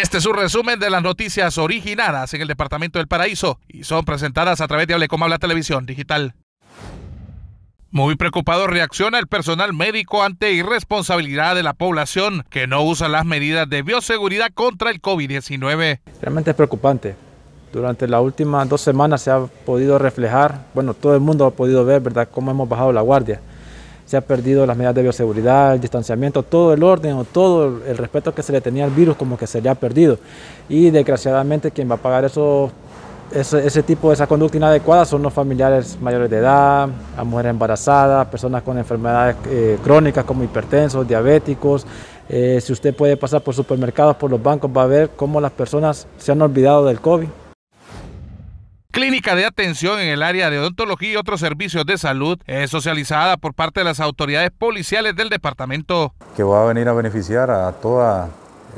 Este es un resumen de las noticias originadas en el departamento del Paraíso y son presentadas a través de Hablecoma, la televisión digital. Muy preocupado reacciona el personal médico ante irresponsabilidad de la población que no usa las medidas de bioseguridad contra el COVID-19. Realmente es preocupante. Durante las últimas 2 semanas se ha podido reflejar, bueno, todo el mundo ha podido ver, ¿verdad?, cómo hemos bajado la guardia. Se ha perdido las medidas de bioseguridad, el distanciamiento, todo el orden o todo el respeto que se le tenía al virus como que se le ha perdido. Y desgraciadamente quien va a pagar eso, ese tipo de esa conducta inadecuada son los familiares mayores de edad, a mujeres embarazadas, personas con enfermedades crónicas como hipertensos, diabéticos. Si usted puede pasar por supermercados, por los bancos, va a ver cómo las personas se han olvidado del COVID. Clínica de atención en el área de odontología y otros servicios de salud es socializada por parte de las autoridades policiales del departamento. Que va a venir a beneficiar a toda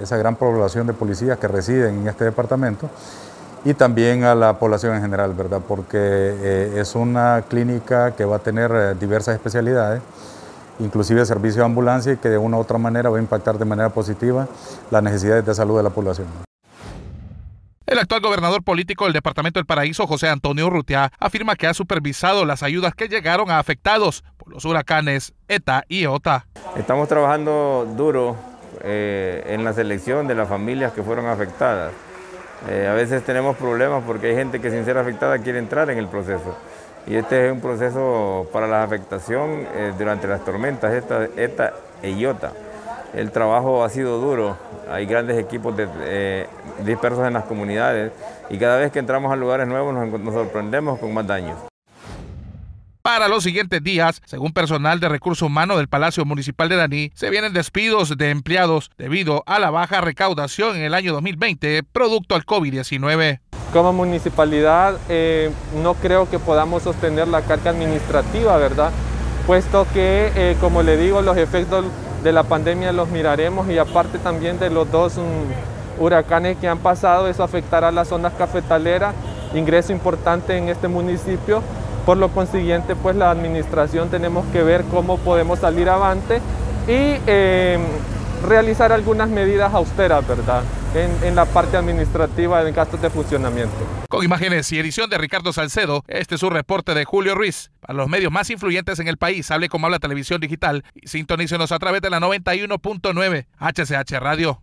esa gran población de policías que residen en este departamento. Y también a la población en general, ¿verdad? Porque es una clínica que va a tener diversas especialidades, inclusive servicio de ambulancia, y que de una u otra manera va a impactar de manera positiva las necesidades de salud de la población. El actual gobernador político del departamento del Paraíso, José Antonio Rutiá, afirma que ha supervisado las ayudas que llegaron a afectados por los huracanes ETA y IOTA. Estamos trabajando duro en la selección de las familias que fueron afectadas. A veces tenemos problemas porque hay gente que sin ser afectada quiere entrar en el proceso. Y este es un proceso para la afectación durante las tormentas, ETA e IOTA. El trabajo ha sido duro, hay grandes equipos dispersos en las comunidades y cada vez que entramos a lugares nuevos nos sorprendemos con más daños. Para los siguientes días, según personal de recursos humanos del Palacio Municipal de Daní, se vienen despidos de empleados debido a la baja recaudación en el año 2020 producto al COVID-19. Como municipalidad no creo que podamos sostener la carga administrativa, ¿verdad? Puesto que, como le digo, los efectos de la pandemia los miraremos y aparte también de los 2 huracanes que han pasado, eso afectará a las zonas cafetaleras, ingreso importante en este municipio. Por lo consiguiente, pues la administración tenemos que ver cómo podemos salir avante y realizar algunas medidas austeras, ¿verdad?, en la parte administrativa de gastos de funcionamiento. Con imágenes y edición de Ricardo Salcedo, este es un reporte de Julio Ruiz. Para los medios más influyentes en el país, Hablecoma, la televisión digital, y sintonícenos a través de la 91.9 HCH Radio.